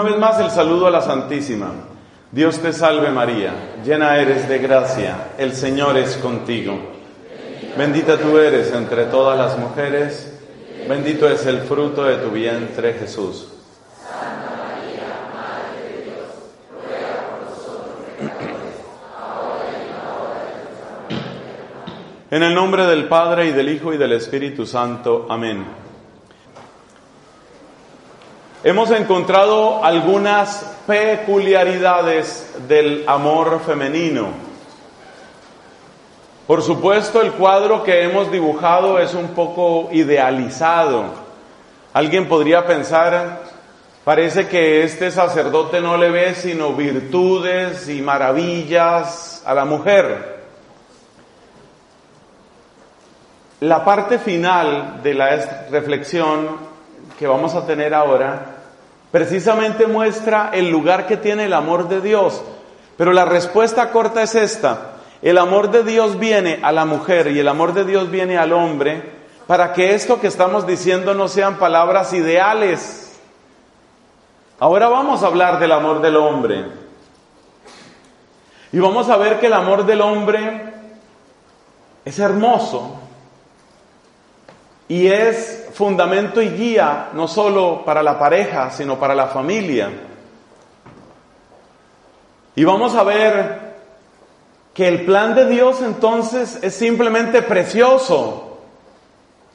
Una vez más el saludo a la Santísima. Dios te salve María, llena eres de gracia, el Señor es contigo. Bendita tú eres entre todas las mujeres, bendito es el fruto de tu vientre Jesús. Santa María, Madre de Dios, ruega por nosotros pecadores, ahora y en la hora de nuestra muerte. En el nombre del Padre, y del Hijo, y del Espíritu Santo. Amén. Hemos encontrado algunas peculiaridades del amor femenino. Por supuesto, el cuadro que hemos dibujado es un poco idealizado. Alguien podría pensar, parece que este sacerdote no le ve sino virtudes y maravillas a la mujer. La parte final de la reflexión que vamos a tener ahora precisamente muestra el lugar que tiene el amor de Dios. Pero la respuesta corta es esta: el amor de Dios viene a la mujer y el amor de Dios viene al hombre, para que esto que estamos diciendo no sean palabras ideales. Ahora vamos a hablar del amor del hombre. Y vamos a ver que el amor del hombre es hermoso y es fundamento y guía, no solo para la pareja, sino para la familia. Y vamos a ver que el plan de Dios entonces es simplemente precioso,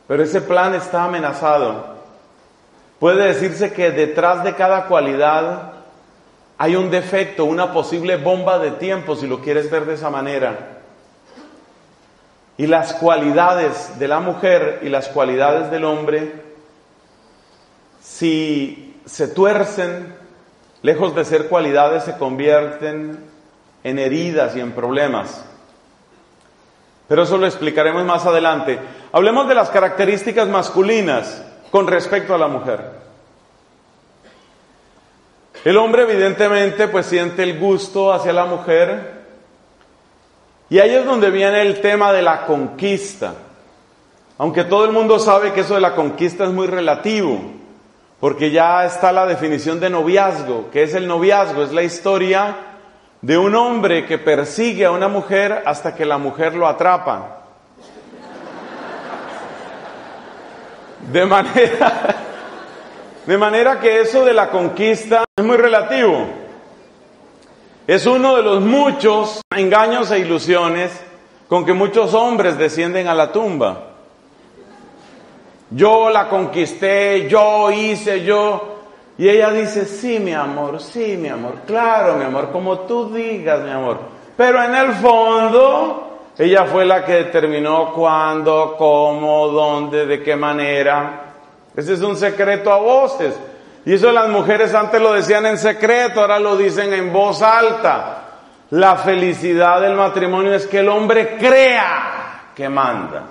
pero ese plan está amenazado. Puede decirse que detrás de cada cualidad hay un defecto, una posible bomba de tiempo, si lo quieres ver de esa manera. Y las cualidades de la mujer y las cualidades del hombre, si se tuercen, lejos de ser cualidades, se convierten en heridas y en problemas. Pero eso lo explicaremos más adelante. Hablemos de las características masculinas con respecto a la mujer. El hombre evidentemente pues siente el gusto hacia la mujer. Y ahí es donde viene el tema de la conquista. Aunque todo el mundo sabe que eso de la conquista es muy relativo, porque ya está la definición de noviazgo. ¿Qué es el noviazgo? Es la historia de un hombre que persigue a una mujer hasta que la mujer lo atrapa. De manera que eso de la conquista es muy relativo. Es uno de los muchos engaños e ilusiones con que muchos hombres descienden a la tumba. Yo la conquisté, yo hice, yo... Y ella dice, sí, mi amor, claro, mi amor, como tú digas, mi amor. Pero en el fondo, ella fue la que determinó cuándo, cómo, dónde, de qué manera. Ese es un secreto a voces. Y eso las mujeres antes lo decían en secreto, ahora lo dicen en voz alta. La felicidad del matrimonio es que el hombre crea que manda.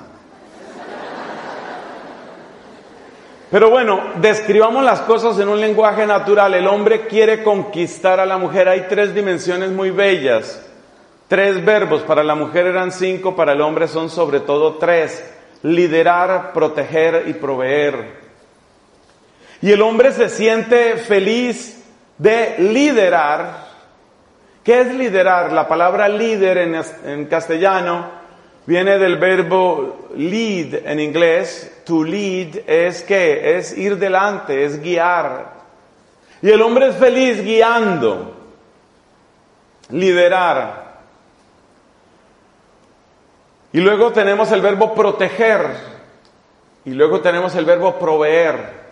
Pero bueno, describamos las cosas en un lenguaje natural. El hombre quiere conquistar a la mujer. Hay tres dimensiones muy bellas. Tres verbos. Para la mujer eran 5, para el hombre son sobre todo 3. Liderar, proteger y proveer. Y el hombre se siente feliz de liderar. ¿Qué es liderar? La palabra líder en castellano viene del verbo lead en inglés. To lead es ¿qué? Es ir delante, es guiar. Y el hombre es feliz guiando. Liderar. Y luego tenemos el verbo proteger. Y luego tenemos el verbo proveer.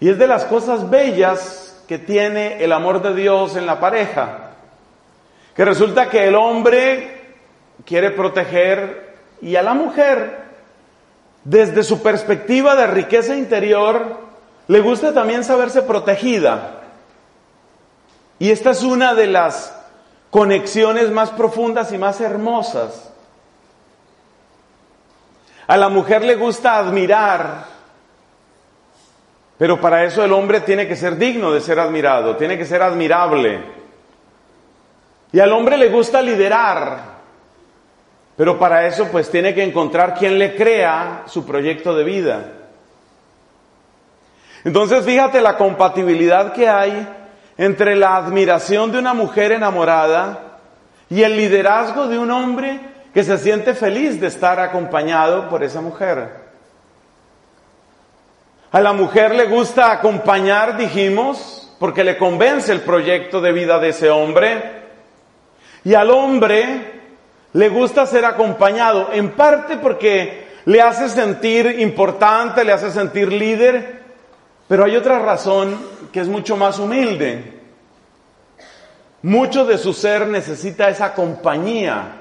Y es de las cosas bellas que tiene el amor de Dios en la pareja. Que resulta que el hombre quiere proteger y a la mujer, desde su perspectiva de riqueza interior, le gusta también saberse protegida. Y esta es una de las conexiones más profundas y más hermosas. A la mujer le gusta admirar. Pero para eso el hombre tiene que ser digno de ser admirado, tiene que ser admirable. Y al hombre le gusta liderar, pero para eso pues tiene que encontrar quien le crea su proyecto de vida. Entonces, fíjate la compatibilidad que hay entre la admiración de una mujer enamorada y el liderazgo de un hombre que se siente feliz de estar acompañado por esa mujer. A la mujer le gusta acompañar, dijimos, porque le convence el proyecto de vida de ese hombre. Y al hombre le gusta ser acompañado, en parte porque le hace sentir importante, le hace sentir líder, pero hay otra razón que es mucho más humilde. Mucho de su ser necesita esa compañía.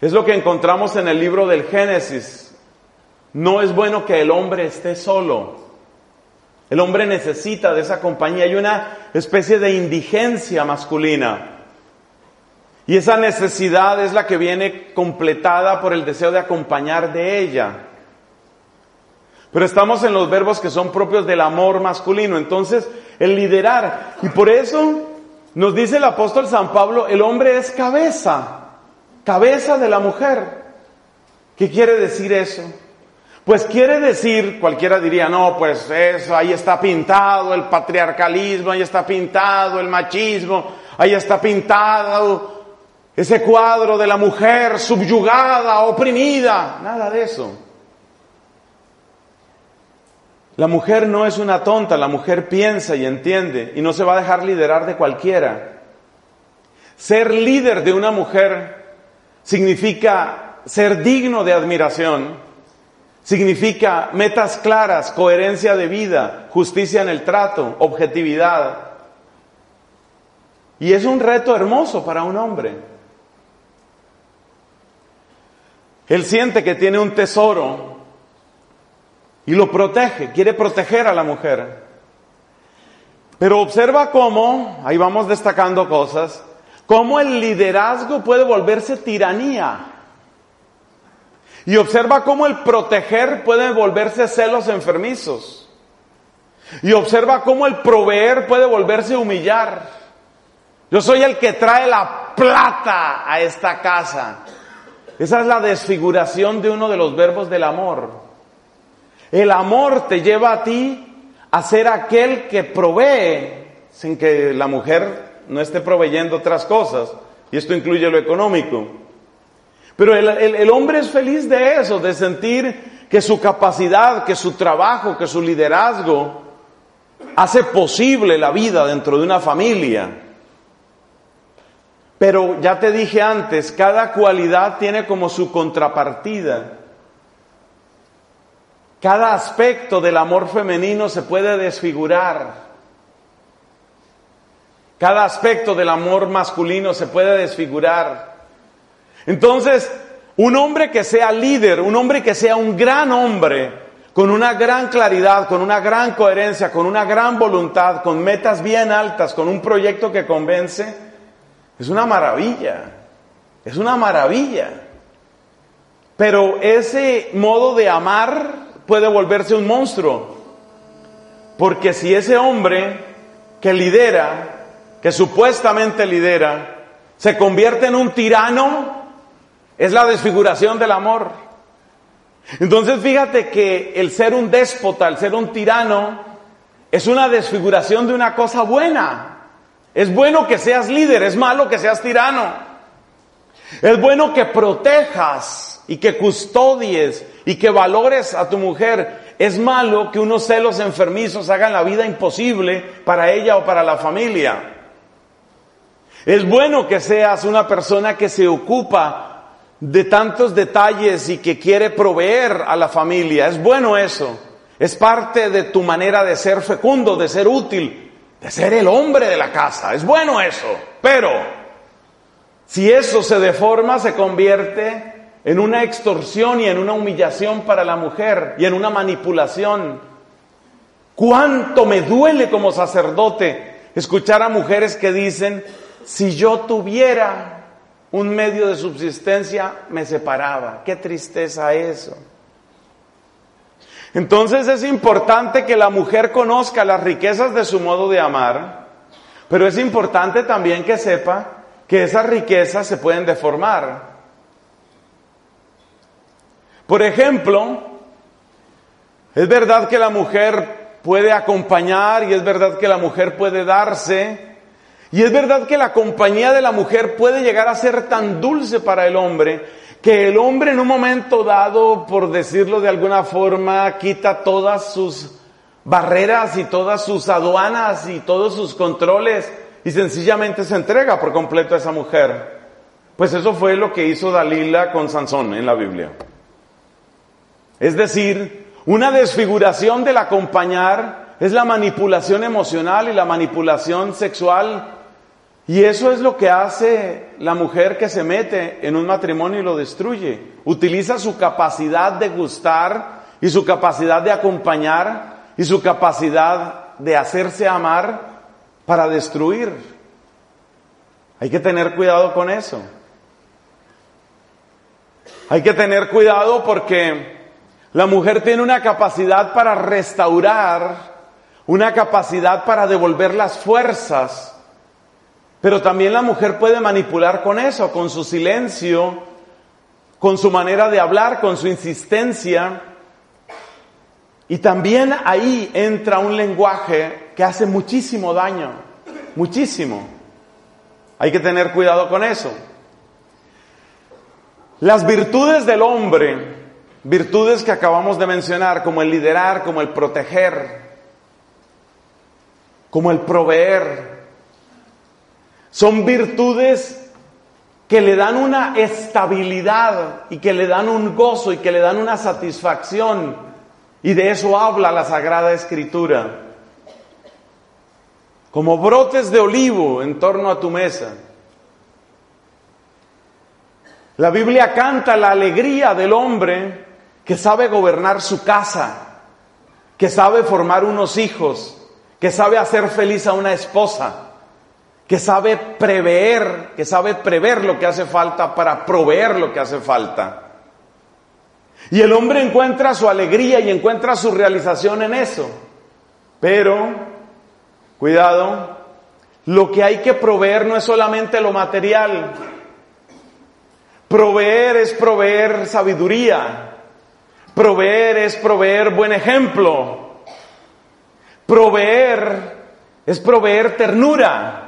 Es lo que encontramos en el libro del Génesis. No es bueno que el hombre esté solo. El hombre necesita de esa compañía. Hay una especie de indigencia masculina. Y esa necesidad es la que viene completada por el deseo de acompañar de ella. Pero estamos en los verbos que son propios del amor masculino. Entonces, el liderar. Y por eso nos dice el apóstol San Pablo, el hombre es cabeza. Cabeza de la mujer. ¿Qué quiere decir eso? Pues quiere decir, cualquiera diría, no, pues eso, ahí está pintado el patriarcalismo, ahí está pintado el machismo, ahí está pintado ese cuadro de la mujer subyugada, oprimida, nada de eso. La mujer no es una tonta, la mujer piensa y entiende, y no se va a dejar liderar de cualquiera. Ser líder de una mujer significa ser digno de admiración. Significa metas claras, coherencia de vida, justicia en el trato, objetividad. Y es un reto hermoso para un hombre. Él siente que tiene un tesoro y lo protege, quiere proteger a la mujer. Pero observa cómo, ahí vamos destacando cosas, cómo el liderazgo puede volverse tiranía. Y observa cómo el proteger puede volverse celos enfermizos. Y observa cómo el proveer puede volverse humillar. Yo soy el que trae la plata a esta casa. Esa es la desfiguración de uno de los verbos del amor. El amor te lleva a ti a ser aquel que provee, sin que la mujer no esté proveyendo otras cosas. Y esto incluye lo económico. Pero el hombre es feliz de eso, de sentir que su capacidad, que su trabajo, que su liderazgo hace posible la vida dentro de una familia. Pero ya te dije antes, cada cualidad tiene como su contrapartida. Cada aspecto del amor femenino se puede desfigurar. Cada aspecto del amor masculino se puede desfigurar. Entonces, un hombre que sea líder, un hombre que sea un gran hombre, con una gran claridad, con una gran coherencia, con una gran voluntad, con metas bien altas, con un proyecto que convence, es una maravilla, es una maravilla. Pero ese modo de amar puede volverse un monstruo, porque si ese hombre que lidera, que supuestamente lidera, se convierte en un tirano, es la desfiguración del amor. Entonces fíjate que el ser un déspota, el ser un tirano, es una desfiguración de una cosa buena. Es bueno que seas líder, es malo que seas tirano. Es bueno que protejas y que custodies y que valores a tu mujer. Es malo que unos celos enfermizos hagan la vida imposible para ella o para la familia. Es bueno que seas una persona que se ocupa de tantos detalles y que quiere proveer a la familia. Es bueno eso. Es parte de tu manera de ser fecundo, de ser útil, de ser el hombre de la casa. Es bueno eso. Pero si eso se deforma, se convierte en una extorsión y en una humillación para la mujer y en una manipulación. ¿Cuánto me duele como sacerdote escuchar a mujeres que dicen, si yo tuviera un medio de subsistencia, me separaba? ¡Qué tristeza eso! Entonces es importante que la mujer conozca las riquezas de su modo de amar, pero es importante también que sepa que esas riquezas se pueden deformar. Por ejemplo, Es verdad que la mujer puede acompañar y es verdad que la mujer puede darse. Y es verdad que la compañía de la mujer puede llegar a ser tan dulce para el hombre que el hombre en un momento dado, por decirlo de alguna forma, quita todas sus barreras y todas sus aduanas y todos sus controles y sencillamente se entrega por completo a esa mujer. Pues eso fue lo que hizo Dalila con Sansón en la Biblia. Es decir, una desfiguración del acompañar es la manipulación emocional y la manipulación sexual. Y eso es lo que hace la mujer que se mete en un matrimonio y lo destruye. Utiliza su capacidad de gustar y su capacidad de acompañar y su capacidad de hacerse amar para destruir. Hay que tener cuidado con eso. Hay que tener cuidado porque la mujer tiene una capacidad para restaurar, una capacidad para devolver las fuerzas, pero también la mujer puede manipular con eso, con su silencio, con su manera de hablar, con su insistencia. Y también ahí entra un lenguaje que hace muchísimo daño, muchísimo. Hay que tener cuidado con eso. Las virtudes del hombre, virtudes que acabamos de mencionar, como el liderar, como el proteger, como el proveer, son virtudes que le dan una estabilidad y que le dan un gozo y que le dan una satisfacción. Y de eso habla la Sagrada Escritura. Como brotes de olivo en torno a tu mesa. La Biblia canta la alegría del hombre que sabe gobernar su casa, que sabe formar unos hijos, que sabe hacer feliz a una esposa, que sabe prever, lo que hace falta para proveer lo que hace falta. Y el hombre encuentra su alegría y encuentra su realización en eso. Pero, cuidado, lo que hay que proveer no es solamente lo material. Proveer es proveer sabiduría. Proveer es proveer buen ejemplo. Proveer es proveer ternura.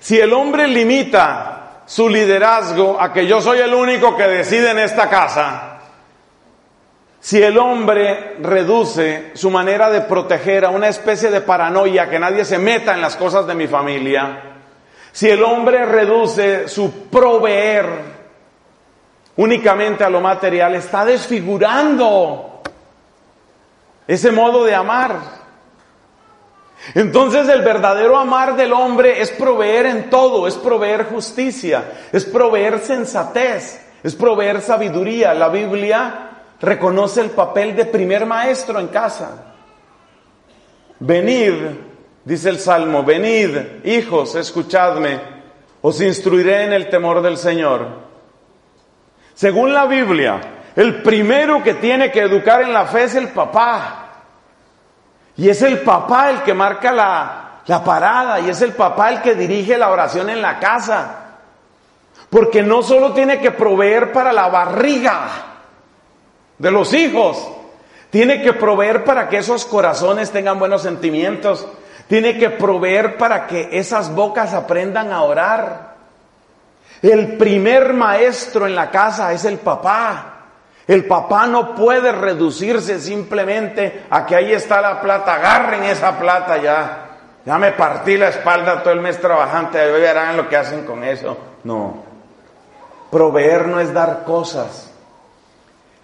Si el hombre limita su liderazgo a que yo soy el único que decide en esta casa, si el hombre reduce su manera de proteger a una especie de paranoia, que nadie se meta en las cosas de mi familia, si el hombre reduce su proveer únicamente a lo material, está desfigurando ese modo de amar. Entonces el verdadero amar del hombre es proveer en todo, es proveer justicia, es proveer sensatez, es proveer sabiduría. La Biblia reconoce el papel de primer maestro en casa. Venid, dice el Salmo, venid, hijos, escuchadme, os instruiré en el temor del Señor. Según la Biblia, el primero que tiene que educar en la fe es el papá. Y es el papá el que marca la parada, y es el papá el que dirige la oración en la casa. Porque no solo tiene que proveer para la barriga de los hijos, tiene que proveer para que esos corazones tengan buenos sentimientos, tiene que proveer para que esas bocas aprendan a orar. El primer maestro en la casa es el papá. El papá no puede reducirse simplemente a que ahí está la plata, agarren esa plata ya me partí la espalda todo el mes trabajante, hoy verán lo que hacen con eso. No, proveer no es dar cosas,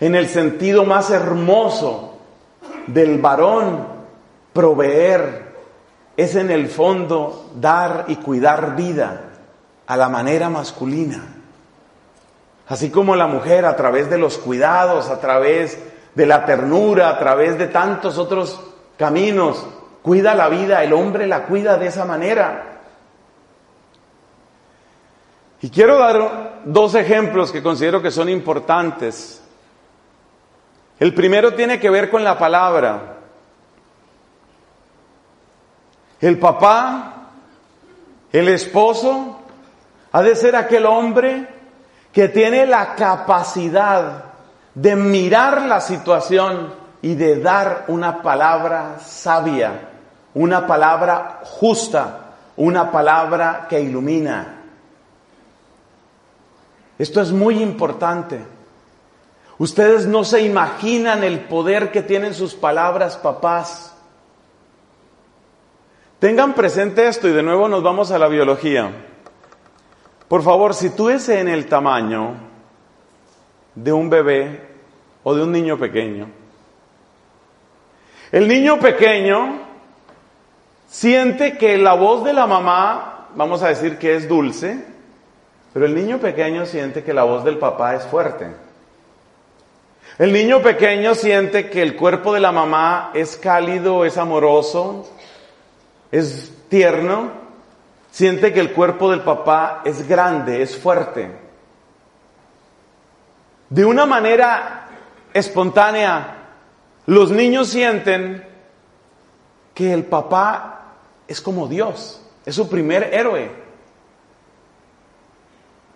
en el sentido más hermoso del varón, proveer es en el fondo dar y cuidar vida a la manera masculina. Así como la mujer, a través de los cuidados, a través de la ternura, a través de tantos otros caminos, cuida la vida, el hombre la cuida de esa manera. Y quiero dar dos ejemplos que considero que son importantes. El primero tiene que ver con la palabra. El papá, el esposo, ha de ser aquel hombre que tiene la capacidad de mirar la situación y de dar una palabra sabia, una palabra justa, una palabra que ilumina. Esto es muy importante. Ustedes no se imaginan el poder que tienen sus palabras, papás. Tengan presente esto y de nuevo nos vamos a la biología. Por favor, sitúese en el tamaño de un bebé o de un niño pequeño. El niño pequeño siente que la voz de la mamá, vamos a decir que es dulce, pero el niño pequeño siente que la voz del papá es fuerte. El niño pequeño siente que el cuerpo de la mamá es cálido, es amoroso, es tierno. Siente que el cuerpo del papá es grande, es fuerte. De una manera espontánea, los niños sienten que el papá es como Dios, es su primer héroe.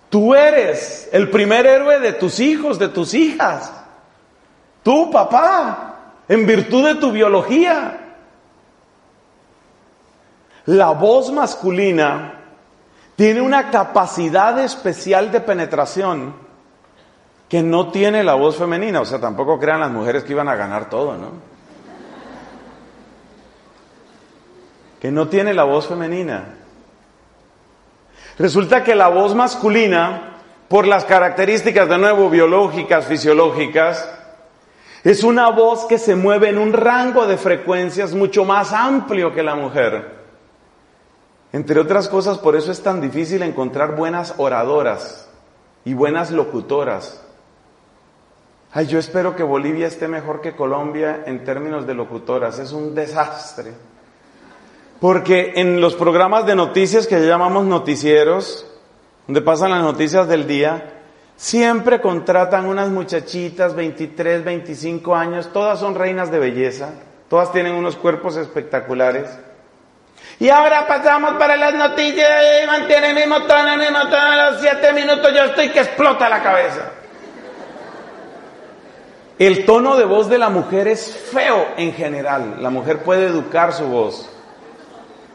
Tú eres el primer héroe de tus hijos, de tus hijas. Tú, papá, en virtud de tu biología. La voz masculina tiene una capacidad especial de penetración que no tiene la voz femenina. O sea, tampoco crean las mujeres que iban a ganar todo, ¿no? Que no tiene la voz femenina. Resulta que la voz masculina, por las características de nuevo biológicas, fisiológicas, es una voz que se mueve en un rango de frecuencias mucho más amplio que la mujer. Entre otras cosas, por eso es tan difícil encontrar buenas oradoras y buenas locutoras. Ay, yo espero que Bolivia esté mejor que Colombia en términos de locutoras, es un desastre. Porque en los programas de noticias que llamamos noticieros, donde pasan las noticias del día, siempre contratan unas muchachitas, 23, 25 años, todas son reinas de belleza, todas tienen unos cuerpos espectaculares. Y ahora pasamos para las noticias, y mantiene el mismo tono, a los 7 minutos yo estoy que explota la cabeza. El tono de voz de la mujer es feo en general, la mujer puede educar su voz.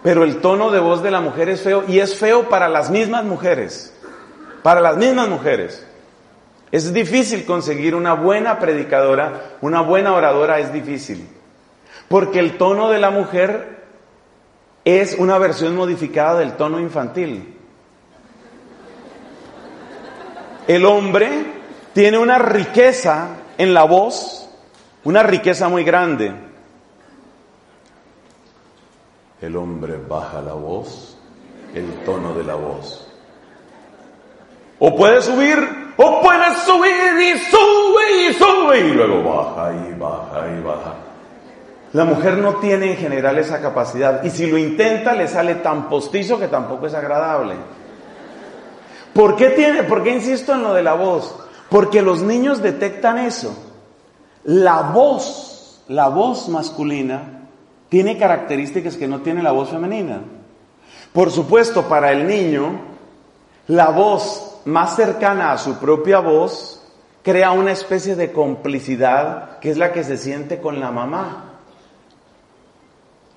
Pero el tono de voz de la mujer es feo, y es feo para las mismas mujeres. Para las mismas mujeres. Es difícil conseguir una buena predicadora, una buena oradora es difícil. Porque el tono de la mujer es una versión modificada del tono infantil. El hombre tiene una riqueza en la voz, una riqueza muy grande. El hombre baja la voz, el tono de la voz. O puede subir y sube, y luego baja y baja y baja. La mujer no tiene en general esa capacidad, y si lo intenta le sale tan postizo que tampoco es agradable. ¿Por qué insisto en lo de la voz? Porque los niños detectan eso. La voz masculina tiene características que no tiene la voz femenina. Por supuesto, para el niño, la voz más cercana a su propia voz crea una especie de complicidad que es la que se siente con la mamá.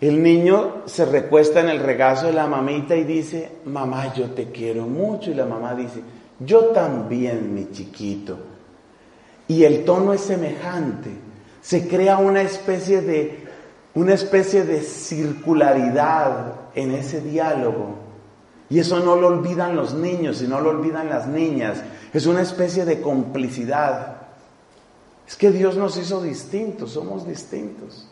El niño se recuesta en el regazo de la mamita y dice, mamá, yo te quiero mucho. Y la mamá dice, yo también, mi chiquito. Y el tono es semejante. Se crea una especie de circularidad en ese diálogo. Y eso no lo olvidan los niños y no lo olvidan las niñas. Es una especie de complicidad. Es que Dios nos hizo distintos, somos distintos.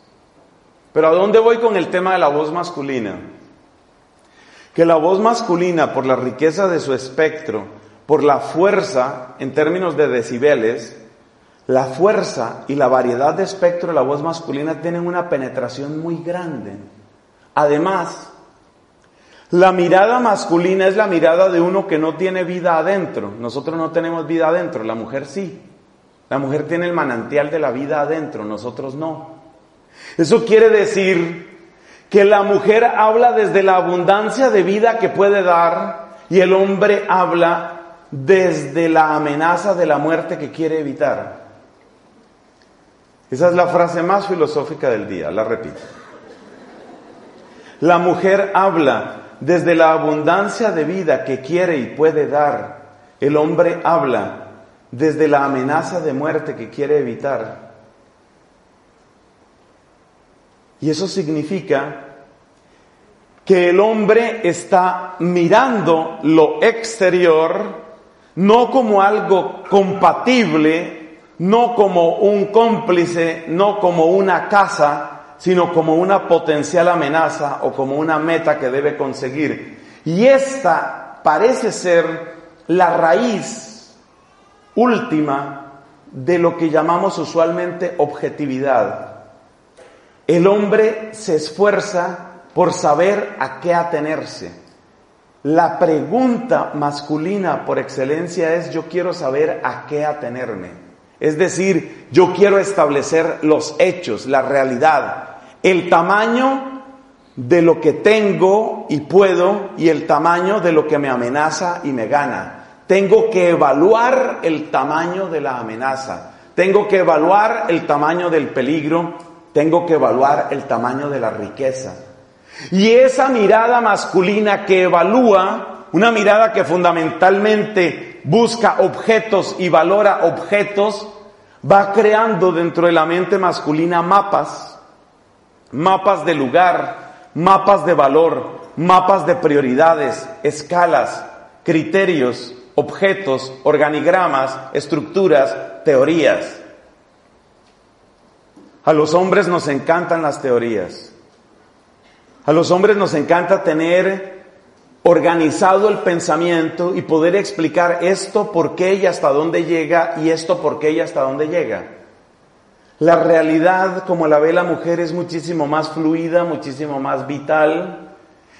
Pero ¿a dónde voy con el tema de la voz masculina? Que la voz masculina, por la riqueza de su espectro, por la fuerza en términos de decibeles, la fuerza y la variedad de espectro de la voz masculina tienen una penetración muy grande. Además, la mirada masculina es la mirada de uno que no tiene vida adentro. Nosotros no tenemos vida adentro, la mujer sí. La mujer tiene el manantial de la vida adentro, nosotros no. Eso quiere decir que la mujer habla desde la abundancia de vida que puede dar y el hombre habla desde la amenaza de la muerte que quiere evitar. Esa es la frase más filosófica del día, la repito. La mujer habla desde la abundancia de vida que quiere y puede dar. El hombre habla desde la amenaza de muerte que quiere evitar. Y eso significa que el hombre está mirando lo exterior, no como algo compatible, no como un cómplice, no como una casa, sino como una potencial amenaza o como una meta que debe conseguir. Y esta parece ser la raíz última de lo que llamamos usualmente objetividad. El hombre se esfuerza por saber a qué atenerse. La pregunta masculina por excelencia es: yo quiero saber a qué atenerme. Es decir, yo quiero establecer los hechos, la realidad, el tamaño de lo que tengo y puedo y el tamaño de lo que me amenaza y me gana. Tengo que evaluar el tamaño de la amenaza, tengo que evaluar el tamaño del peligro, tengo que evaluar el tamaño de la riqueza. Y esa mirada masculina que evalúa, una mirada que fundamentalmente busca objetos y valora objetos, va creando dentro de la mente masculina mapas, mapas de lugar, mapas de valor, mapas de prioridades, escalas, criterios, objetos, organigramas, estructuras, teorías. A los hombres nos encantan las teorías. A los hombres nos encanta tener organizado el pensamiento y poder explicar esto por qué y hasta dónde llega y esto por qué y hasta dónde llega. La realidad, como la ve la mujer, es muchísimo más fluida, muchísimo más vital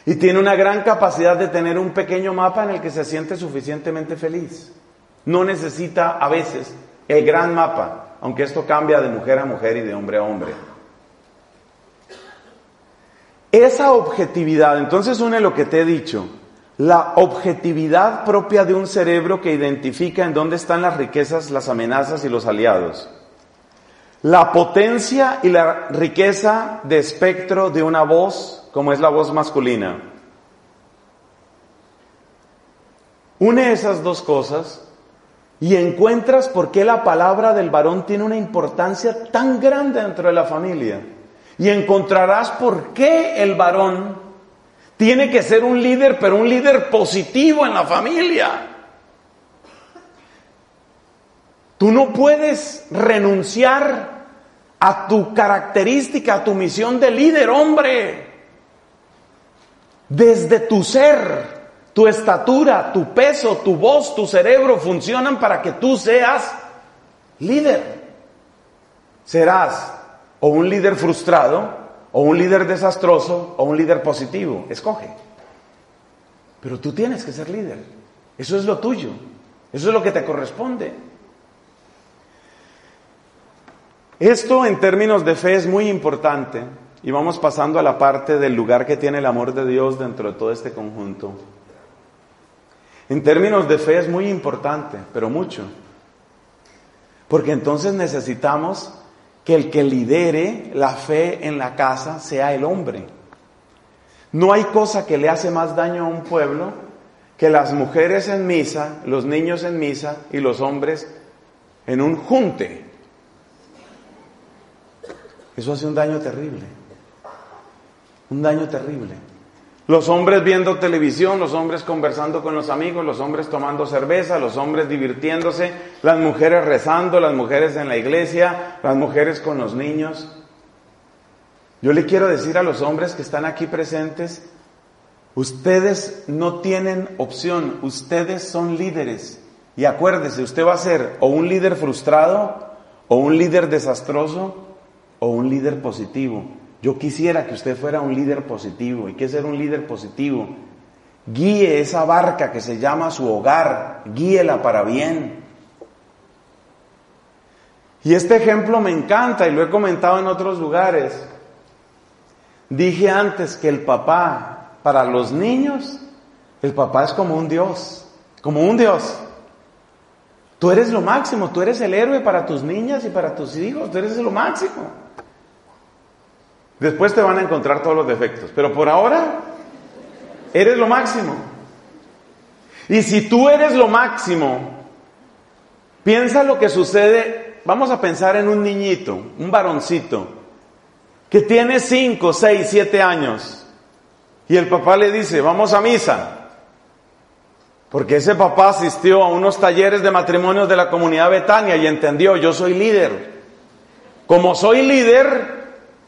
y tiene una gran capacidad de tener un pequeño mapa en el que se siente suficientemente feliz. No necesita a veces el gran mapa, aunque esto cambia de mujer a mujer y de hombre a hombre. Esa objetividad, entonces une lo que te he dicho, la objetividad propia de un cerebro que identifica en dónde están las riquezas, las amenazas y los aliados. La potencia y la riqueza de espectro de una voz, como es la voz masculina. Une esas dos cosas y encuentras por qué la palabra del varón tiene una importancia tan grande dentro de la familia. Y encontrarás por qué el varón tiene que ser un líder, pero un líder positivo en la familia. Tú no puedes renunciar a tu característica, a tu misión de líder, hombre. Desde tu ser, tu estatura, tu peso, tu voz, tu cerebro funcionan para que tú seas líder. Serás o un líder frustrado, o un líder desastroso, o un líder positivo. Escoge. Pero tú tienes que ser líder. Eso es lo tuyo. Eso es lo que te corresponde. Esto en términos de fe es muy importante. Y vamos pasando a la parte del lugar que tiene el amor de Dios dentro de todo este conjunto. En términos de fe es muy importante, pero mucho. Porque entonces necesitamos que el que lidere la fe en la casa sea el hombre. No hay cosa que le hace más daño a un pueblo que las mujeres en misa, los niños en misa y los hombres en un junte. Eso hace un daño terrible. Un daño terrible. Los hombres viendo televisión, los hombres conversando con los amigos, los hombres tomando cerveza, los hombres divirtiéndose, las mujeres rezando, las mujeres en la iglesia, las mujeres con los niños. Yo le quiero decir a los hombres que están aquí presentes, ustedes no tienen opción, ustedes son líderes. Y acuérdese, usted va a ser o un líder frustrado, o un líder desastroso, o un líder positivo. Yo quisiera que usted fuera un líder positivo. ¿Y qué es ser un líder positivo? Guíe esa barca que se llama su hogar, guíela para bien. Y este ejemplo me encanta y lo he comentado en otros lugares. Dije antes que el papá, para los niños, el papá es como un Dios, como un Dios. Tú eres lo máximo, tú eres el héroe para tus niñas y para tus hijos, tú eres lo máximo. Después te van a encontrar todos los defectos, pero por ahora eres lo máximo. Y si tú eres lo máximo, piensa lo que sucede. Vamos a pensar en un niñito, un varoncito, que tiene 5, 6, 7 años, y el papá le dice, vamos a misa. Porque ese papá asistió a unos talleres de matrimonios de la Comunidad Betania y entendió, yo soy líder. Como soy líder,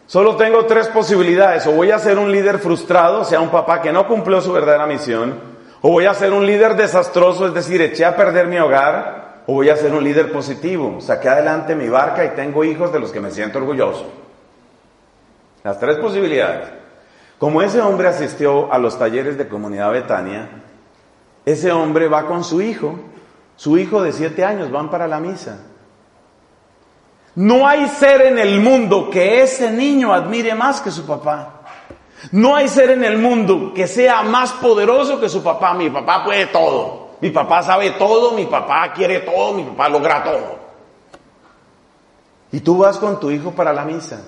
solo tengo 3 posibilidades: o voy a ser un líder frustrado, o sea, un papá que no cumplió su verdadera misión, o voy a ser un líder desastroso, es decir, eché a perder mi hogar, o voy a ser un líder positivo, saqué adelante mi barca y tengo hijos de los que me siento orgulloso. Las 3 posibilidades. Como ese hombre asistió a los talleres de Comunidad Betania, ese hombre va con su hijo de 7 años, van para la misa. No hay ser en el mundo que ese niño admire más que su papá. No hay ser en el mundo que sea más poderoso que su papá. Mi papá puede todo, mi papá sabe todo, mi papá quiere todo, mi papá logra todo. Y tú vas con tu hijo para la misa.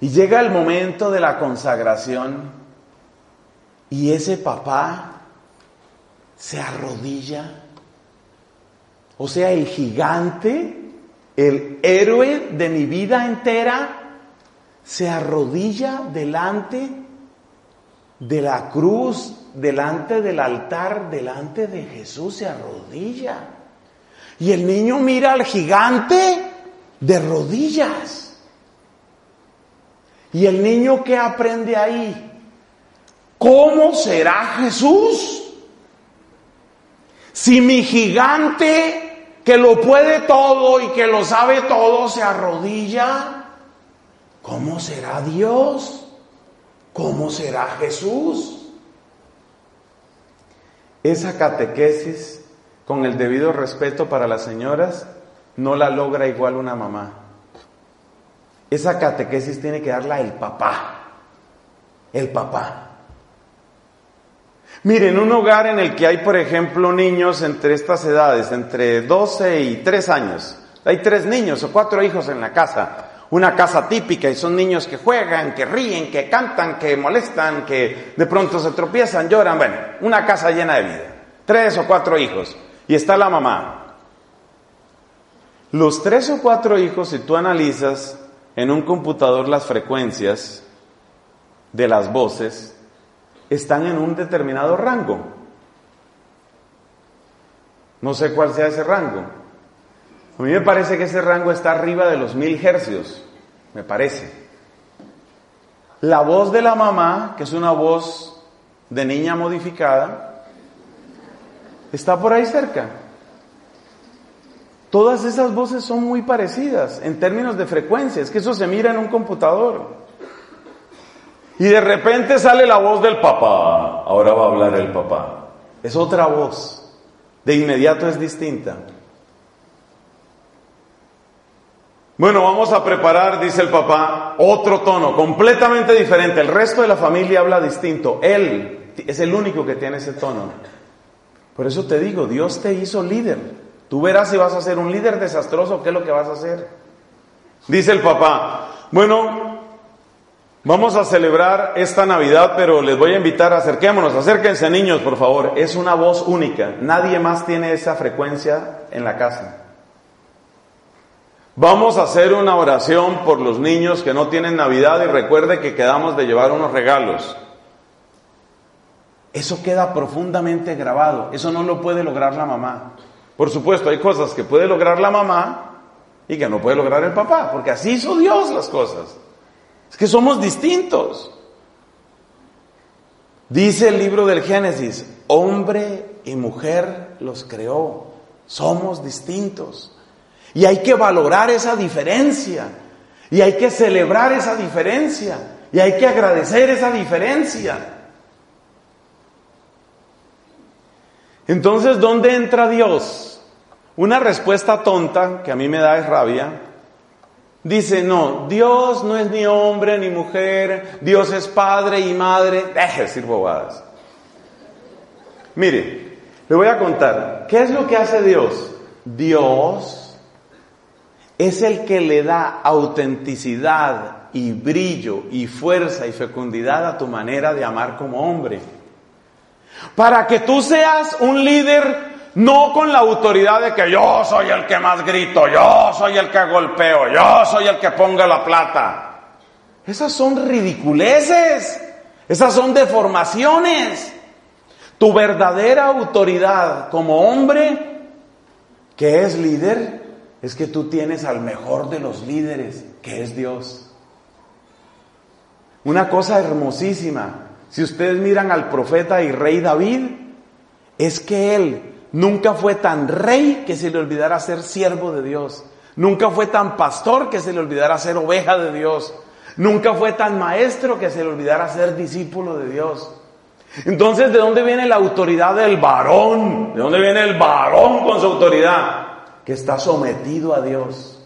Y llega el momento de la consagración y ese papá se arrodilla. O sea, el gigante, el héroe de mi vida entera, se arrodilla delante de la cruz, delante del altar, delante de Jesús, se arrodilla. Y el niño mira al gigante de rodillas. ¿Y el niño qué aprende ahí? ¿Cómo será Jesús? Si mi gigante, que lo puede todo y que lo sabe todo, se arrodilla, ¿cómo será Dios? ¿Cómo será Jesús? Esa catequesis, con el debido respeto para las señoras, no la logra igual una mamá. Esa catequesis tiene que darla el papá. El papá. Miren, un hogar en el que hay, por ejemplo, niños entre estas edades, entre 12 y 3 años. Hay 3 niños o 4 hijos en la casa. Una casa típica, y son niños que juegan, que ríen, que cantan, que molestan, que de pronto se tropiezan, lloran. Bueno, una casa llena de vida. 3 o 4 hijos. Y está la mamá. Los 3 o 4 hijos, si tú analizas en un computador las frecuencias de las voces, están en un determinado rango. No sé cuál sea ese rango. A mí me parece que ese rango está arriba de los 1000 hercios, me parece. La voz de la mamá, que es una voz de niña modificada, está por ahí cerca. Todas esas voces son muy parecidas en términos de frecuencia, es que eso se mira en un computador. Y de repente sale la voz del papá, ahora va a hablar el papá. Es otra voz, de inmediato es distinta. Bueno, vamos a preparar, dice el papá, otro tono, completamente diferente. El resto de la familia habla distinto. Él es el único que tiene ese tono. Por eso te digo, Dios te hizo líder. Tú verás si vas a ser un líder desastroso, qué es lo que vas a hacer. Dice el papá, bueno, vamos a celebrar esta Navidad, pero les voy a invitar, acerquémonos, acérquense niños, por favor. Es una voz única, nadie más tiene esa frecuencia en la casa. Vamos a hacer una oración por los niños que no tienen Navidad y recuerde que quedamos de llevar unos regalos. Eso queda profundamente grabado, eso no lo puede lograr la mamá. Por supuesto, hay cosas que puede lograr la mamá y que no puede lograr el papá, porque así hizo Dios las cosas. Es que somos distintos. Dice el libro del Génesis, hombre y mujer los creó, somos distintos. Y hay que valorar esa diferencia, y hay que celebrar esa diferencia, y hay que agradecer esa diferencia. Entonces, ¿dónde entra Dios? Una respuesta tonta que a mí me da es rabia. Dice, no, Dios no es ni hombre ni mujer, Dios es padre y madre. Deje de decir bobadas. Mire, le voy a contar, ¿qué es lo que hace Dios? Dios es el que le da autenticidad y brillo y fuerza y fecundidad a tu manera de amar como hombre. Para que tú seas un líder, no con la autoridad de que yo soy el que más grito, yo soy el que golpeo, yo soy el que ponga la plata. Esas son ridiculeces, esas son deformaciones. Tu verdadera autoridad como hombre, que es líder, es que tú tienes al mejor de los líderes, que es Dios. Una cosa hermosísima, si ustedes miran al profeta y rey David, es que él nunca fue tan rey que se le olvidara ser siervo de Dios. Nunca fue tan pastor que se le olvidara ser oveja de Dios. Nunca fue tan maestro que se le olvidara ser discípulo de Dios. Entonces, ¿de dónde viene la autoridad del varón? ¿De dónde viene el varón con su autoridad? Que está sometido a Dios.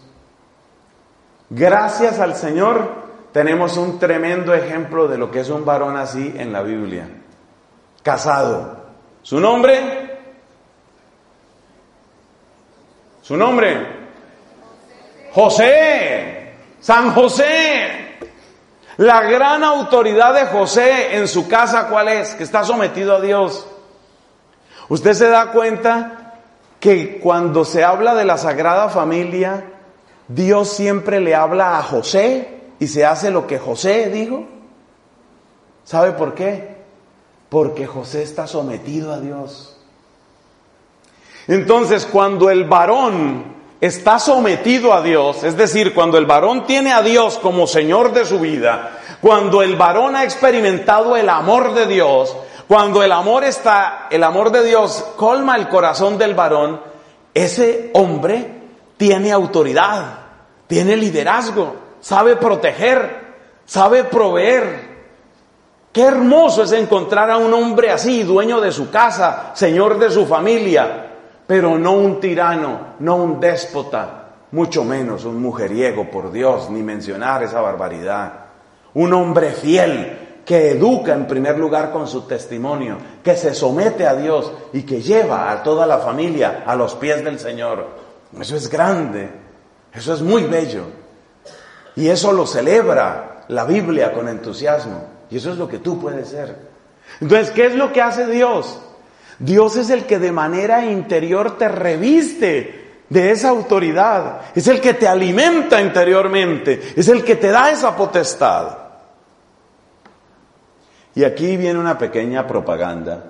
Gracias al Señor, tenemos un tremendo ejemplo de lo que es un varón así en la Biblia. Casado. ¿Su nombre? ¿Su nombre? José. San José. La gran autoridad de José en su casa, ¿cuál es? Que está sometido a Dios. Usted se da cuenta que cuando se habla de la Sagrada Familia, Dios siempre le habla a José y se hace lo que José dijo. ¿Sabe por qué? Porque José está sometido a Dios. Entonces, cuando el varón está sometido a Dios, es decir, cuando el varón tiene a Dios como Señor de su vida, cuando el varón ha experimentado el amor de Dios, cuando el amor de Dios colma el corazón del varón, ese hombre tiene autoridad, tiene liderazgo, sabe proteger, sabe proveer. Qué hermoso es encontrar a un hombre así, dueño de su casa, señor de su familia. Pero no un tirano, no un déspota, mucho menos un mujeriego, por Dios, ni mencionar esa barbaridad. Un hombre fiel que educa en primer lugar con su testimonio, que se somete a Dios y que lleva a toda la familia a los pies del Señor. Eso es grande, eso es muy bello. Y eso lo celebra la Biblia con entusiasmo. Y eso es lo que tú puedes ser. Entonces, ¿qué es lo que hace Dios? Dios es el que de manera interior te reviste de esa autoridad. Es el que te alimenta interiormente. Es el que te da esa potestad. Y aquí viene una pequeña propaganda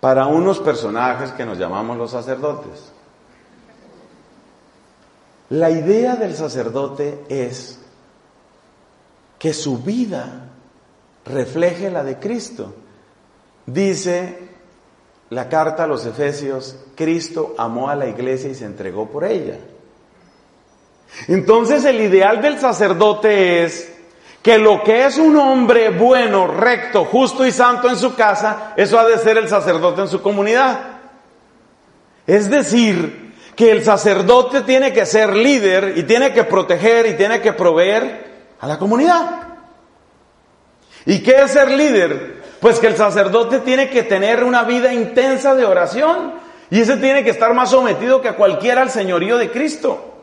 para unos personajes que nos llamamos los sacerdotes. La idea del sacerdote es que su vida refleje la de Cristo. Dice la carta a los Efesios, Cristo amó a la iglesia y se entregó por ella. Entonces el ideal del sacerdote es que lo que es un hombre bueno, recto, justo y santo en su casa, eso ha de ser el sacerdote en su comunidad. Es decir, que el sacerdote tiene que ser líder y tiene que proteger y tiene que proveer a la comunidad. ¿Y qué es ser líder? Pues que el sacerdote tiene que tener una vida intensa de oración y ese tiene que estar más sometido que cualquiera al señorío de Cristo.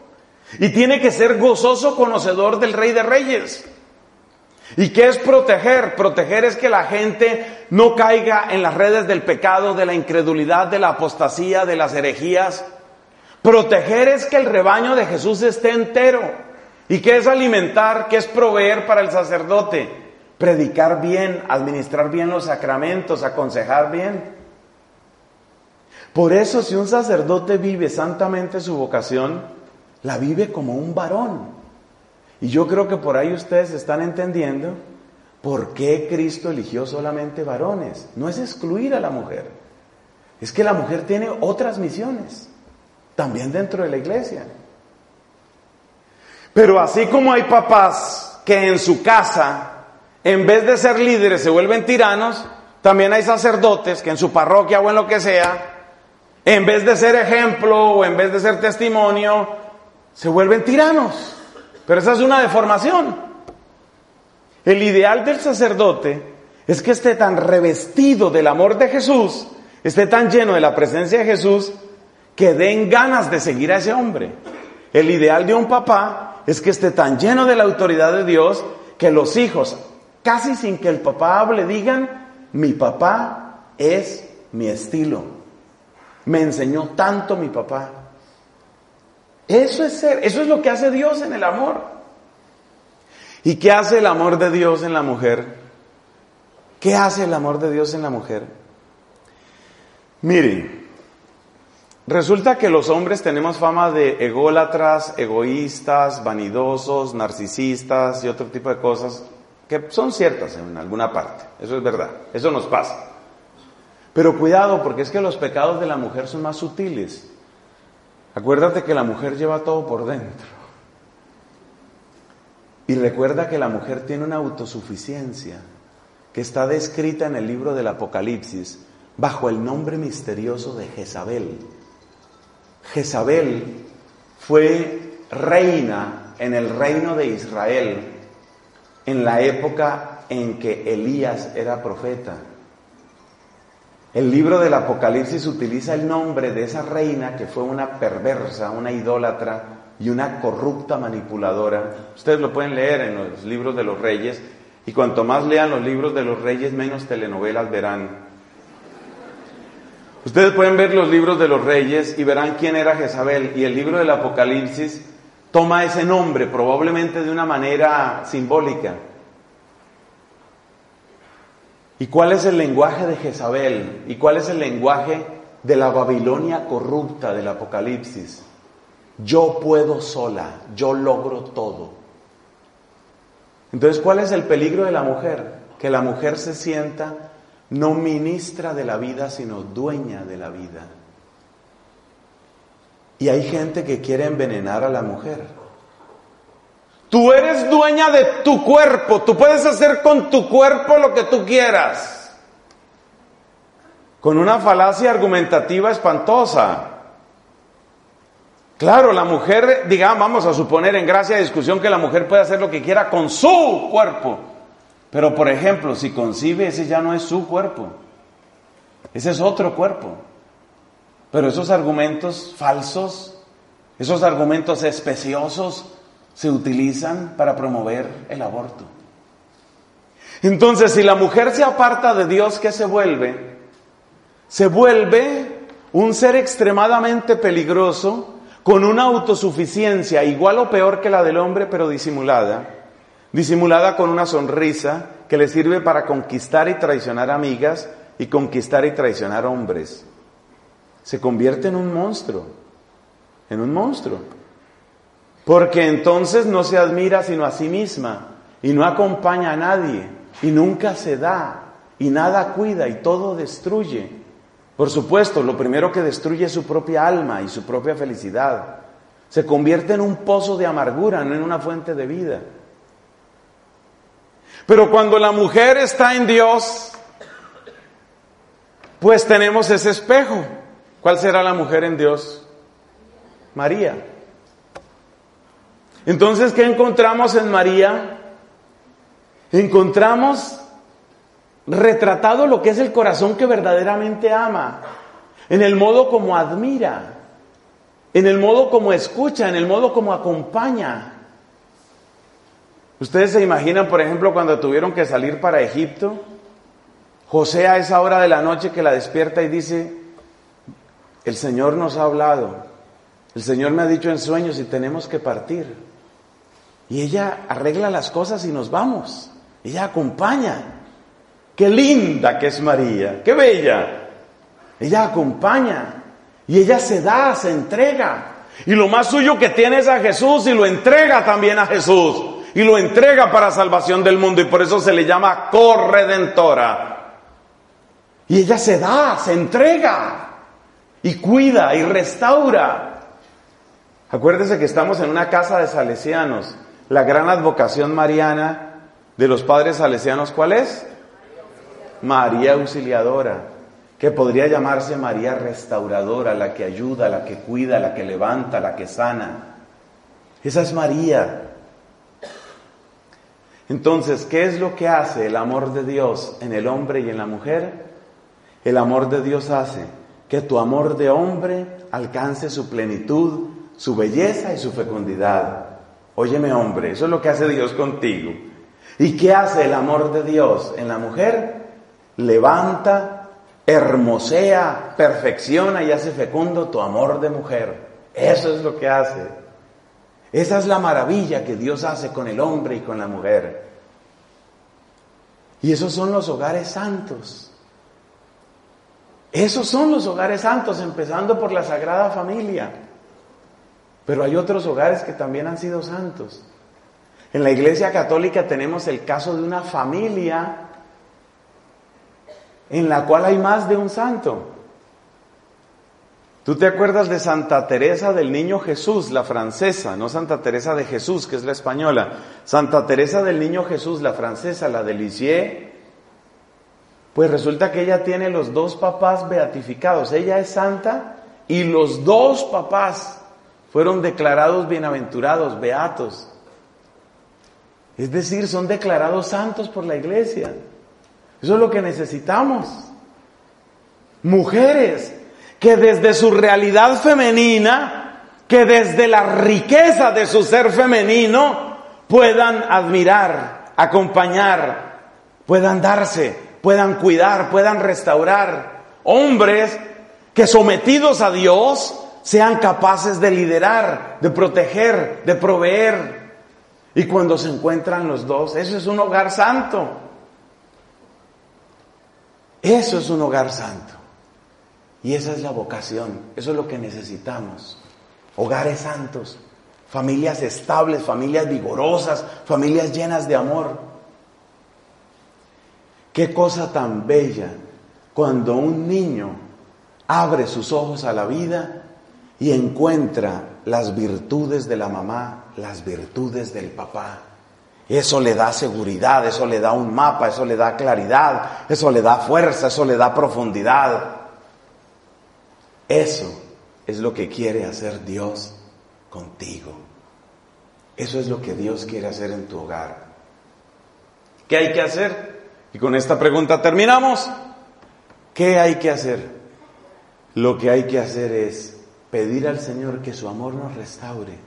Y tiene que ser gozoso conocedor del Rey de Reyes. ¿Y qué es proteger? Proteger es que la gente no caiga en las redes del pecado, de la incredulidad, de la apostasía, de las herejías. Proteger es que el rebaño de Jesús esté entero. ¿Y qué es alimentar? ¿Qué es proveer para el sacerdote? Predicar bien, administrar bien los sacramentos, aconsejar bien. Por eso, si un sacerdote vive santamente su vocación, la vive como un varón. Y yo creo que por ahí ustedes están entendiendo por qué Cristo eligió solamente varones. No es excluir a la mujer. Es que la mujer tiene otras misiones, también dentro de la iglesia. Pero así como hay papás que en su casa, en vez de ser líderes, se vuelven tiranos, también hay sacerdotes que en su parroquia o en lo que sea, en vez de ser ejemplo o en vez de ser testimonio, se vuelven tiranos. Pero esa es una deformación. El ideal del sacerdote es que esté tan revestido del amor de Jesús, esté tan lleno de la presencia de Jesús, que den ganas de seguir a ese hombre. El ideal de un papá es que esté tan lleno de la autoridad de Dios que los hijos, casi sin que el papá hable, digan: mi papá es mi estilo, me enseñó tanto mi papá. Eso es ser, eso es lo que hace Dios en el amor. ¿Y qué hace el amor de Dios en la mujer? ¿Qué hace el amor de Dios en la mujer? Miren, resulta que los hombres tenemos fama de ególatras, egoístas, vanidosos, narcisistas y otro tipo de cosas que son ciertas en alguna parte. Eso es verdad, eso nos pasa. Pero cuidado, porque es que los pecados de la mujer son más sutiles. Acuérdate que la mujer lleva todo por dentro. Y recuerda que la mujer tiene una autosuficiencia que está descrita en el libro del Apocalipsis bajo el nombre misterioso de Jezabel. Jezabel fue reina en el reino de Israel en la época en que Elías era profeta. El libro del Apocalipsis utiliza el nombre de esa reina que fue una perversa, una idólatra y una corrupta manipuladora. Ustedes lo pueden leer en los libros de los reyes, y cuanto más lean los libros de los reyes, menos telenovelas verán. Ustedes pueden ver los libros de los reyes y verán quién era Jezabel, y el libro del Apocalipsis toma ese nombre, probablemente de una manera simbólica. ¿Y cuál es el lenguaje de Jezabel? ¿Y cuál es el lenguaje de la Babilonia corrupta del Apocalipsis? Yo puedo sola, yo logro todo. Entonces, ¿cuál es el peligro de la mujer? Que la mujer se sienta no ministra de la vida, sino dueña de la vida. Y hay gente que quiere envenenar a la mujer. Tú eres dueña de tu cuerpo, tú puedes hacer con tu cuerpo lo que tú quieras. Con una falacia argumentativa espantosa. Claro, la mujer, digamos, vamos a suponer en gracia de discusión que la mujer puede hacer lo que quiera con su cuerpo. Pero, por ejemplo, si concibe, ese ya no es su cuerpo. Ese es otro cuerpo. Pero esos argumentos falsos, esos argumentos especiosos, se utilizan para promover el aborto. Entonces, si la mujer se aparta de Dios, ¿qué se vuelve? Se vuelve un ser extremadamente peligroso, con una autosuficiencia igual o peor que la del hombre, pero disimulada. Disimulada con una sonrisa que le sirve para conquistar y traicionar amigas y conquistar y traicionar hombres. Se convierte en un monstruo, en un monstruo. Porque entonces no se admira sino a sí misma, y no acompaña a nadie, y nunca se da, y nada cuida, y todo destruye. Por supuesto, lo primero que destruye es su propia alma y su propia felicidad. Se convierte en un pozo de amargura, no en una fuente de vida. Pero cuando la mujer está en Dios, pues tenemos ese espejo. ¿Cuál será la mujer en Dios? María. Entonces, ¿qué encontramos en María? Encontramos retratado lo que es el corazón que verdaderamente ama, en el modo como admira, en el modo como escucha, en el modo como acompaña. Ustedes se imaginan, por ejemplo, cuando tuvieron que salir para Egipto, José a esa hora de la noche que la despierta y dice: el Señor nos ha hablado. El Señor me ha dicho en sueños y tenemos que partir. Y ella arregla las cosas y nos vamos. Ella acompaña. ¡Qué linda que es María! ¡Qué bella! Ella acompaña. Y ella se da, se entrega. Y lo más suyo que tiene es a Jesús, y lo entrega también a Jesús. Y lo entrega para salvación del mundo, y por eso se le llama corredentora. Y ella se da, se entrega. Y cuida, y restaura. Acuérdese que estamos en una casa de salesianos. La gran advocación mariana de los padres salesianos, ¿cuál es? María Auxiliadora, que podría llamarse María Restauradora, la que ayuda, la que cuida, la que levanta, la que sana. Esa es María. Entonces, ¿qué es lo que hace el amor de Dios en el hombre y en la mujer? El amor de Dios hace que tu amor de hombre alcance su plenitud, su belleza y su fecundidad. Óyeme, hombre, eso es lo que hace Dios contigo. ¿Y qué hace el amor de Dios en la mujer? Levanta, hermosea, perfecciona y hace fecundo tu amor de mujer. Eso es lo que hace. Esa es la maravilla que Dios hace con el hombre y con la mujer. Y esos son los hogares santos. Esos son los hogares santos, empezando por la Sagrada Familia. Pero hay otros hogares que también han sido santos. En la Iglesia Católica tenemos el caso de una familia en la cual hay más de un santo. ¿Tú te acuerdas de Santa Teresa del Niño Jesús, la francesa? No Santa Teresa de Jesús, que es la española. Santa Teresa del Niño Jesús, la francesa, la de Lisieux. Pues resulta que ella tiene los dos papás beatificados. Ella es santa y los dos papás fueron declarados bienaventurados, beatos. Es decir, son declarados santos por la Iglesia. Eso es lo que necesitamos. Mujeres que desde su realidad femenina, que desde la riqueza de su ser femenino, puedan admirar, acompañar, puedan darse, puedan cuidar, puedan restaurar. Hombres que sometidos a Dios sean capaces de liderar, de proteger, de proveer. Y cuando se encuentran los dos, eso es un hogar santo. Eso es un hogar santo. Y esa es la vocación, eso es lo que necesitamos. Hogares santos, familias estables, familias vigorosas, familias llenas de amor. Qué cosa tan bella cuando un niño abre sus ojos a la vida y encuentra las virtudes de la mamá, las virtudes del papá. Eso le da seguridad, eso le da un mapa, eso le da claridad, eso le da fuerza, eso le da profundidad. Eso es lo que quiere hacer Dios contigo. Eso es lo que Dios quiere hacer en tu hogar. ¿Qué hay que hacer? Y con esta pregunta terminamos. ¿Qué hay que hacer? Lo que hay que hacer es pedir al Señor que su amor nos restaure.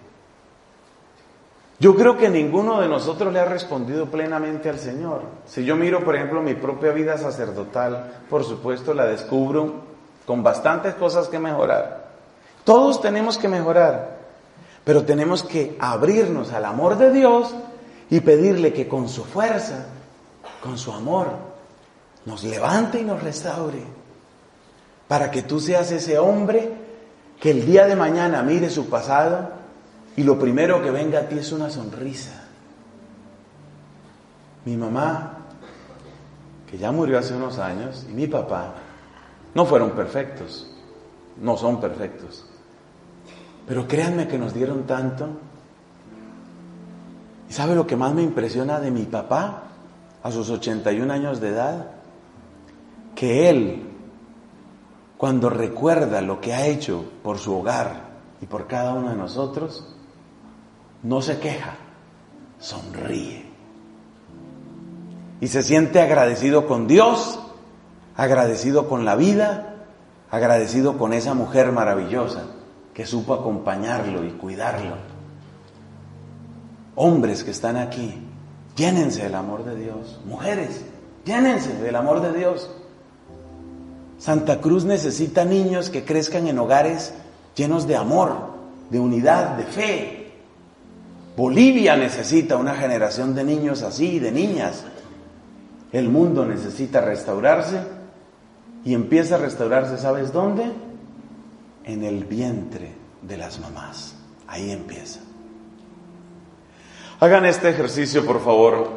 Yo creo que ninguno de nosotros le ha respondido plenamente al Señor. Si yo miro, por ejemplo, mi propia vida sacerdotal, por supuesto la descubro con bastantes cosas que mejorar. Todos tenemos que mejorar, pero tenemos que abrirnos al amor de Dios y pedirle que con su fuerza, con su amor, nos levante y nos restaure, para que tú seas ese hombre que el día de mañana mire su pasado y lo primero que venga a ti es una sonrisa. Mi mamá, que ya murió hace unos años, y mi papá no fueron perfectos, no son perfectos, pero créanme que nos dieron tanto. ¿Y sabe lo que más me impresiona de mi papá? A sus 81 años de edad, que él, cuando recuerda lo que ha hecho por su hogar y por cada uno de nosotros, no se queja, sonríe. Y se siente agradecido con Dios, agradecido con la vida, agradecido con esa mujer maravillosa que supo acompañarlo y cuidarlo. Hombres que están aquí, llénense del amor de Dios. Mujeres, llénense del amor de Dios. Santa Cruz necesita niños que crezcan en hogares llenos de amor, de unidad, de fe. Bolivia necesita una generación de niños así, de niñas. El mundo necesita restaurarse y empieza a restaurarse, ¿sabes dónde? En el vientre de las mamás. Ahí empieza. Hagan este ejercicio, por favor.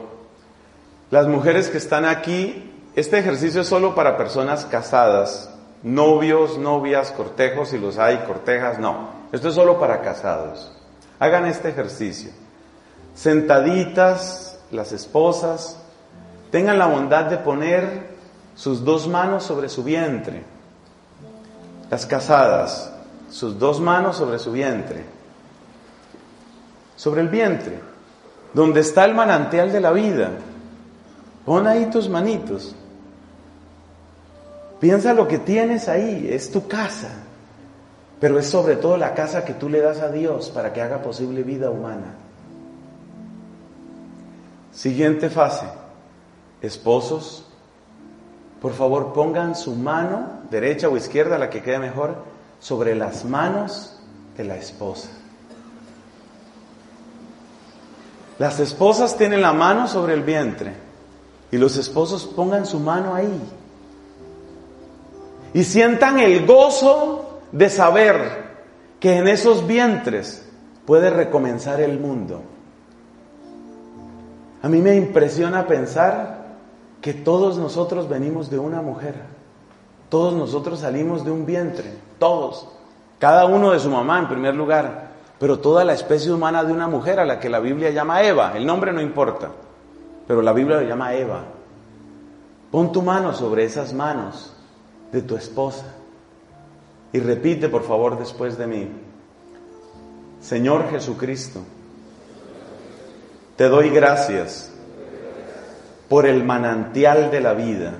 Las mujeres que están aquí, este ejercicio es solo para personas casadas, novios, novias, cortejos, si los hay, cortejas, no. Esto es solo para casados. Hagan este ejercicio. Sentaditas, las esposas, tengan la bondad de poner sus dos manos sobre su vientre. Las casadas, sus dos manos sobre su vientre. Sobre el vientre. Donde está el manantial de la vida, pon ahí tus manitos. Piensa lo que tienes ahí, es tu casa, pero es sobre todo la casa que tú le das a Dios para que haga posible vida humana. Siguiente fase, esposos, por favor pongan su mano, derecha o izquierda, la que quede mejor, sobre las manos de la esposa. Las esposas tienen la mano sobre el vientre y los esposos pongan su mano ahí y sientan el gozo de saber que en esos vientres puede recomenzar el mundo. A mí me impresiona pensar que todos nosotros venimos de una mujer, todos nosotros salimos de un vientre, todos, cada uno de su mamá en primer lugar, pero toda la especie humana de una mujer a la que la Biblia llama Eva, el nombre no importa, pero la Biblia lo llama Eva. Pon tu mano sobre esas manos de tu esposa y repite por favor después de mí: Señor Jesucristo, te doy gracias por el manantial de la vida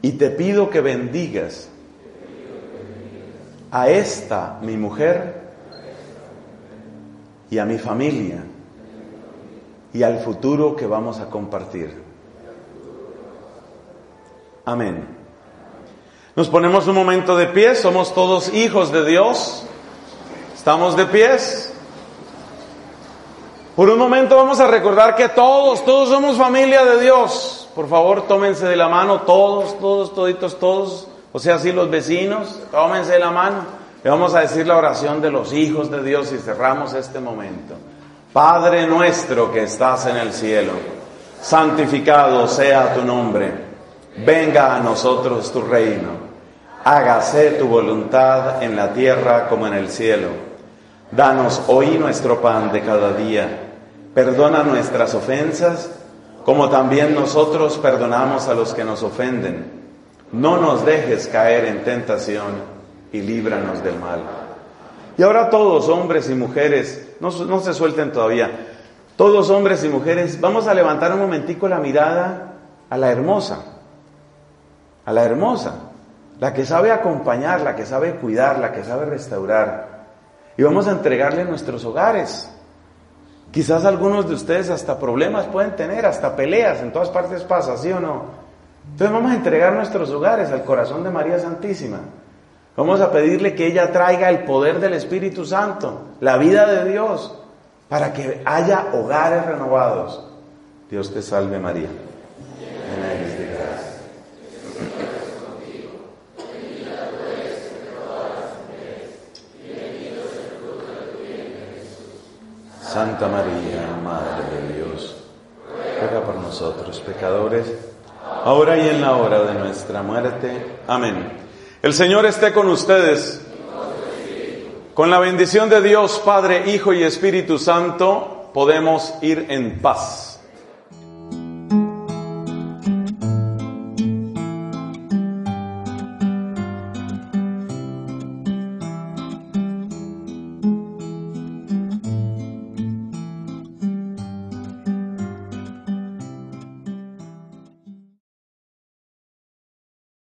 y te pido que bendigas a esta mi mujer y a mi familia y al futuro que vamos a compartir. Amén. Nos ponemos un momento de pie, somos todos hijos de Dios, estamos de pies. Por un momento vamos a recordar que todos somos familia de Dios. Por favor, tómense de la mano, todos. O sea, sí, los vecinos, tómense de la mano. Le vamos a decir la oración de los hijos de Dios y cerramos este momento. Padre nuestro que estás en el cielo, santificado sea tu nombre. Venga a nosotros tu reino. Hágase tu voluntad en la tierra como en el cielo. Danos hoy nuestro pan de cada día. Perdona nuestras ofensas, como también nosotros perdonamos a los que nos ofenden. No nos dejes caer en tentación y líbranos del mal. Y ahora todos, hombres y mujeres, no se suelten todavía. Todos, hombres y mujeres, vamos a levantar un momentico la mirada a la hermosa. A la hermosa, la que sabe acompañar, la que sabe cuidar, la que sabe restaurar. Y vamos a entregarle nuestros hogares. Quizás algunos de ustedes hasta problemas pueden tener, hasta peleas, en todas partes pasa, ¿sí o no? Entonces vamos a entregar nuestros hogares al corazón de María Santísima. Vamos a pedirle que ella traiga el poder del Espíritu Santo, la vida de Dios, para que haya hogares renovados. Dios te salve María. Santa María, Madre de Dios, ruega por nosotros pecadores, ahora y en la hora de nuestra muerte. Amén. El Señor esté con ustedes. Con la bendición de Dios, Padre, Hijo y Espíritu Santo, podemos ir en paz.